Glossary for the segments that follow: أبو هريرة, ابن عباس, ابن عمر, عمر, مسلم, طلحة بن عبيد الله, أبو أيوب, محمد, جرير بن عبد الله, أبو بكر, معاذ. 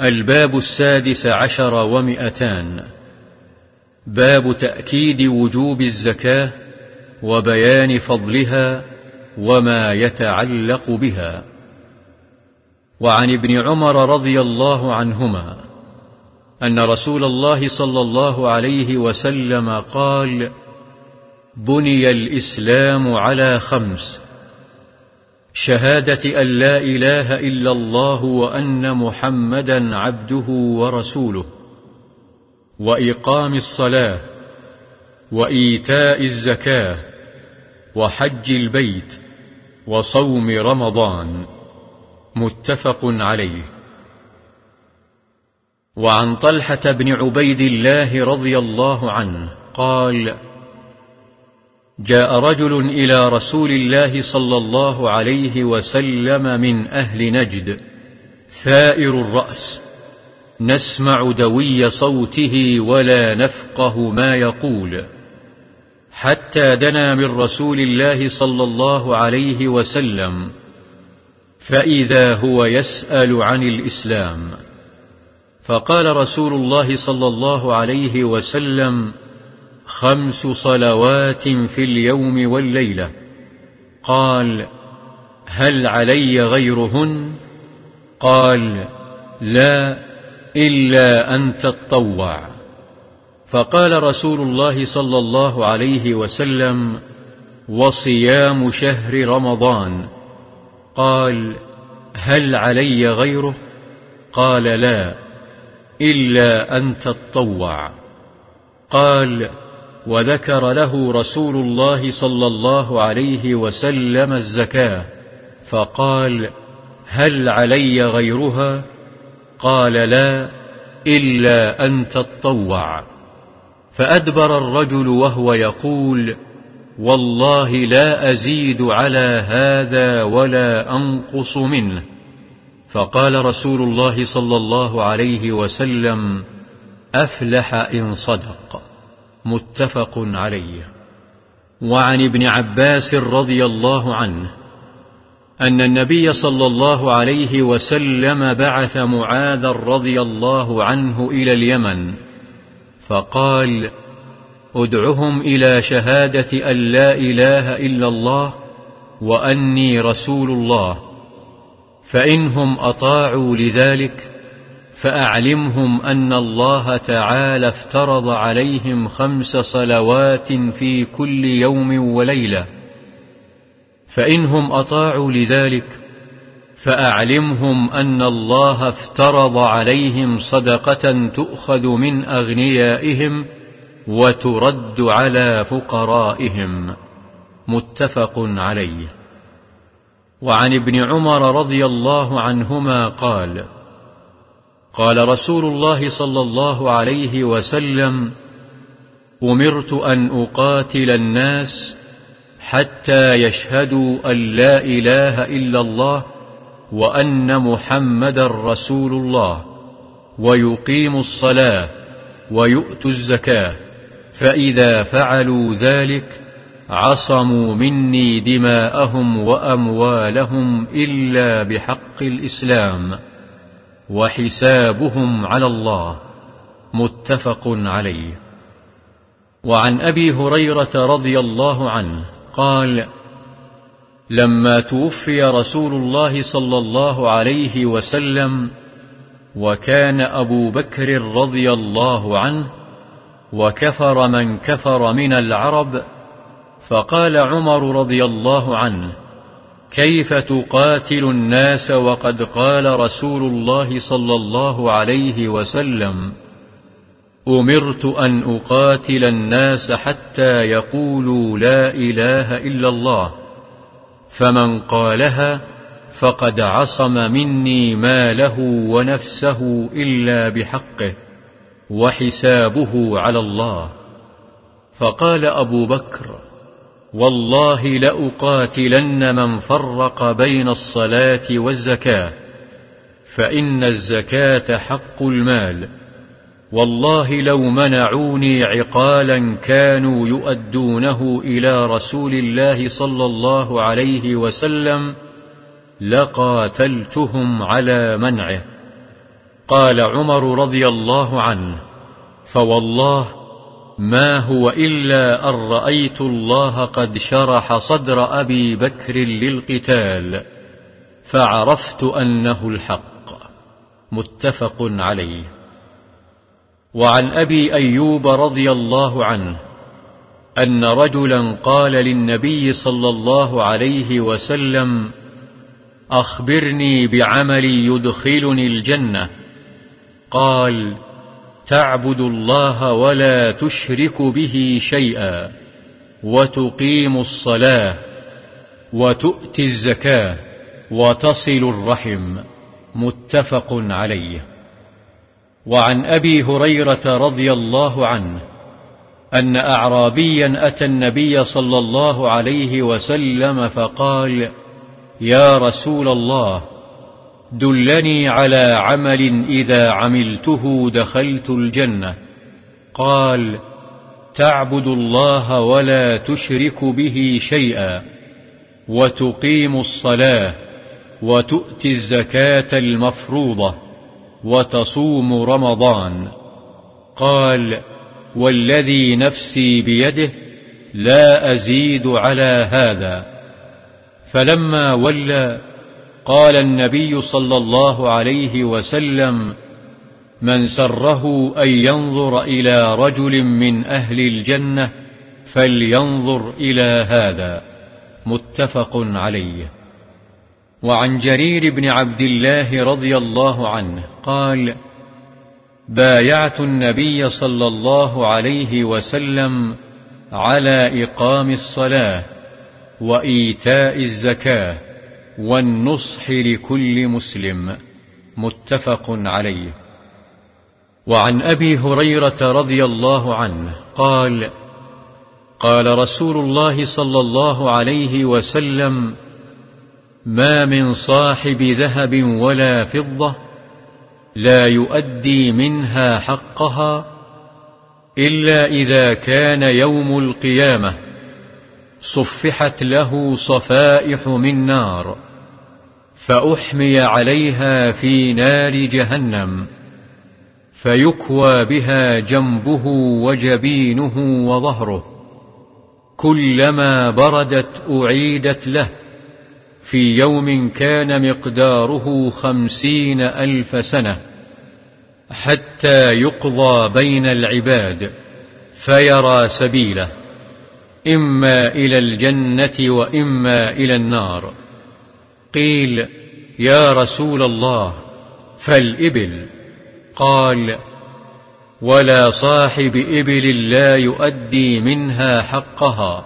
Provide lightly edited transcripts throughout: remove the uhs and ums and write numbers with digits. الباب السادس عشر ومئتان. باب تأكيد وجوب الزكاة وبيان فضلها وما يتعلق بها. وعن ابن عمر رضي الله عنهما أن رسول الله صلى الله عليه وسلم قال: بني الإسلام على خمس: شهادة أن لا إله إلا الله وأن محمدا عبده ورسوله، وإقام الصلاة، وإيتاء الزكاة، وحج البيت، وصوم رمضان. متفق عليه. وعن طلحة بن عبيد الله رضي الله عنه قال: جاء رجل إلى رسول الله صلى الله عليه وسلم من أهل نجد ثائر الرأس، نسمع دوي صوته ولا نفقه ما يقول، حتى دنا من رسول الله صلى الله عليه وسلم فإذا هو يسأل عن الإسلام، فقال رسول الله صلى الله عليه وسلم: خمس صلوات في اليوم والليلة. قال: هل علي غيرهن؟ قال: لا، إلا أن تتطوع. فقال رسول الله صلى الله عليه وسلم: وصيام شهر رمضان. قال: هل علي غيره؟ قال: لا، إلا أن تتطوع. قال: وذكر له رسول الله صلى الله عليه وسلم الزكاة، فقال: هل علي غيرها؟ قال: لا، إلا أن تتطوع. فأدبر الرجل وهو يقول: والله لا أزيد على هذا ولا أنقص منه. فقال رسول الله صلى الله عليه وسلم: أفلح إن صدق. متفق عليه. وعن ابن عباس رضي الله عنه أن النبي صلى الله عليه وسلم بعث معاذا رضي الله عنه إلى اليمن فقال: ادعهم إلى شهادة أن لا إله إلا الله وأني رسول الله، فإنهم أطاعوا لذلك فأعلمهم أن الله تعالى افترض عليهم خمس صلوات في كل يوم وليلة، فإنهم أطاعوا لذلك فأعلمهم أن الله افترض عليهم صدقة تؤخذ من أغنيائهم وترد على فقرائهم. متفق عليه. وعن ابن عمر رضي الله عنهما قال: قال رسول الله صلى الله عليه وسلم: أمرت أن أقاتل الناس حتى يشهدوا أن لا إله إلا الله وأن محمدا رسول الله، ويقيموا الصلاة، ويؤتوا الزكاة، فإذا فعلوا ذلك عصموا مني دماءهم وأموالهم إلا بحق الإسلام، وحسابهم على الله. متفق عليه. وعن أبي هريرة رضي الله عنه قال: لما توفي رسول الله صلى الله عليه وسلم وكان أبو بكر رضي الله عنه وكفر من كفر من العرب، فقال عمر رضي الله عنه: كيف تقاتل الناس وقد قال رسول الله صلى الله عليه وسلم: أمرت أن أقاتل الناس حتى يقولوا لا إله إلا الله، فمن قالها فقد عصم مني ماله ونفسه إلا بحقه، وحسابه على الله. فقال أبو بكر: والله لأقاتلن من فرق بين الصلاة والزكاة، فإن الزكاة حق المال، والله لو منعوني عقالا كانوا يؤدونه إلى رسول الله صلى الله عليه وسلم لقاتلتهم على منعه، قال عمر رضي الله عنه: فوالله ما هو إلا أن رأيت الله قد شرح صدر أبي بكر للقتال فعرفت أنه الحق. متفق عليه. وعن أبي أيوب رضي الله عنه أن رجلا قال للنبي صلى الله عليه وسلم: أخبرني بعملي يدخلني الجنة. قال: تعبد الله ولا تشرك به شيئا، وتقيم الصلاة، وتؤتي الزكاة، وتصل الرحم. متفق عليه. وعن أبي هريرة رضي الله عنه أن أعرابيا أتى النبي صلى الله عليه وسلم فقال: يا رسول الله، دلني على عمل إذا عملته دخلت الجنة. قال: تعبد الله ولا تشرك به شيئا، وتقيم الصلاة، وتؤتي الزكاة المفروضة، وتصوم رمضان. قال: والذي نفسي بيده لا أزيد على هذا. فلما ولى قال النبي صلى الله عليه وسلم: من سره أن ينظر إلى رجل من أهل الجنة فلينظر إلى هذا. متفق عليه. وعن جرير بن عبد الله رضي الله عنه قال: بايعت النبي صلى الله عليه وسلم على إقام الصلاة وإيتاء الزكاة والنصح لكل مسلم. متفق عليه. وعن أبي هريرة رضي الله عنه قال: قال رسول الله صلى الله عليه وسلم: ما من صاحب ذهب ولا فضة لا يؤدي منها حقها إلا إذا كان يوم القيامة صفحت له صفائح من نار فأحمي عليها في نار جهنم، فيكوى بها جنبه وجبينه وظهره، كلما بردت أعيدت له في يوم كان مقداره 50,000 سنة، حتى يقضى بين العباد فيرى سبيله إما إلى الجنة وإما إلى النار. قيل: يا رسول الله، فالإبل؟ قال: ولا صاحب إبل لا يؤدي منها حقها،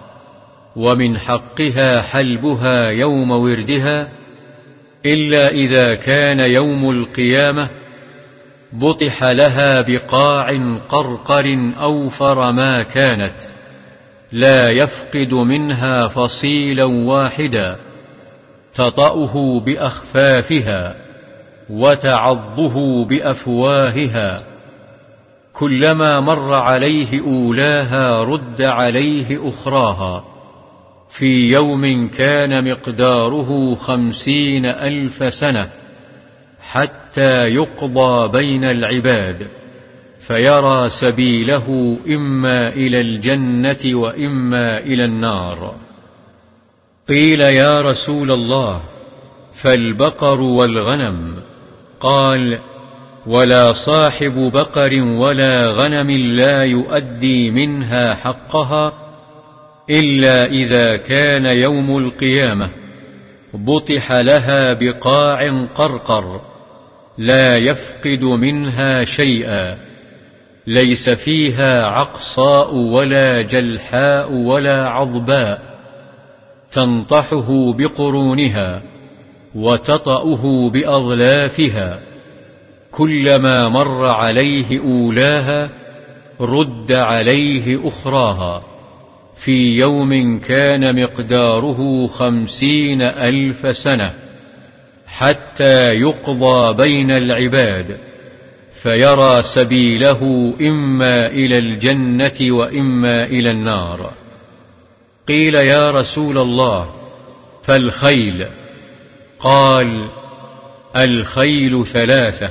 ومن حقها حلبها يوم وردها، إلا إذا كان يوم القيامة بطح لها بقاع قرقر أوفر ما كانت، لا يفقد منها فصيلا واحدا، تطأه بأخفافها وتعضه بأفواهها، كلما مر عليه أولاها رد عليه أخراها في يوم كان مقداره 50,000 سنة، حتى يقضى بين العباد فيرى سبيله إما إلى الجنة وإما إلى النار. قيل: يا رسول الله، فالبقر والغنم؟ قال: ولا صاحب بقر ولا غنم لا يؤدي منها حقها إلا إذا كان يوم القيامة بطح لها بقاع قرقر لا يفقد منها شيئا، ليس فيها عقصاء ولا جلحاء ولا عظباء، تنطحه بقرونها وتطأه بأظلافها، كلما مر عليه أولاها رد عليه أخراها في يوم كان مقداره 50,000 سنة، حتى يقضى بين العباد فيرى سبيله إما إلى الجنة وإما إلى النار. قيل: يا رسول الله، فالخيل؟ قال: الخيل 3،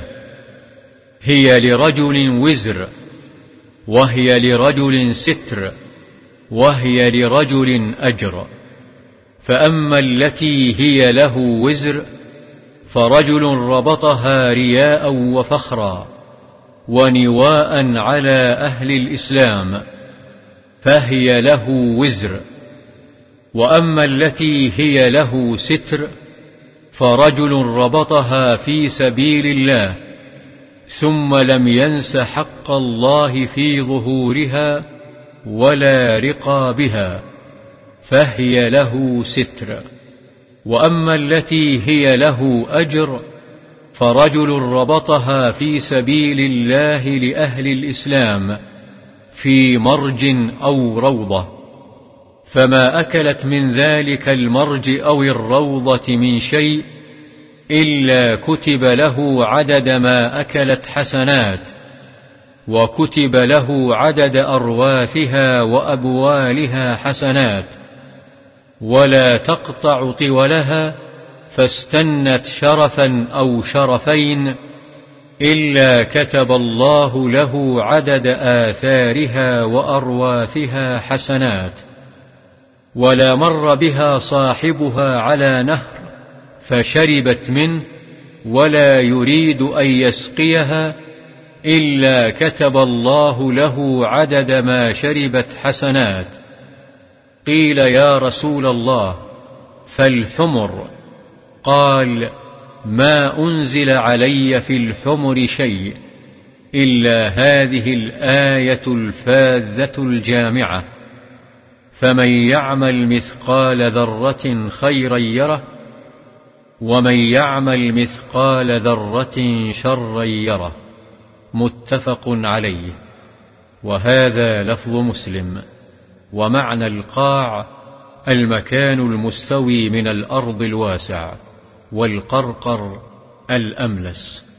هي لرجل وزر، وهي لرجل ستر، وهي لرجل أجر. فأما التي هي له وزر فرجل ربطها رياء وفخرا ونواء على أهل الإسلام فهي له وزر. وأما التي هي له ستر فرجل ربطها في سبيل الله ثم لم ينس حق الله في ظهورها ولا رقابها فهي له ستر. وأما التي هي له أجر فرجل ربطها في سبيل الله لأهل الإسلام في مرج أو روضة، فما أكلت من ذلك المرج أو الروضة من شيء إلا كتب له عدد ما أكلت حسنات، وكتب له عدد أرواثها وأبوالها حسنات، ولا تقطع طولها فاستنت شرفا أو شرفين إلا كتب الله له عدد آثارها وأرواثها حسنات. ولا مر بها صاحبها على نهر فشربت منه ولا يريد أن يسقيها إلا كتب الله له عدد ما شربت حسنات. قيل يا رسول الله فالحمر؟ قال ما أنزل علي في الحمر شيء إلا هذه الآية الفاذة الجامعة فمن يعمل مثقال ذرة خيرا يره ومن يعمل مثقال ذرة شرا يره. متفق عليه. وهذا لفظ مسلم. ومعنى القاع المكان المستوي من الأرض الواسع، والقرقر الأملس.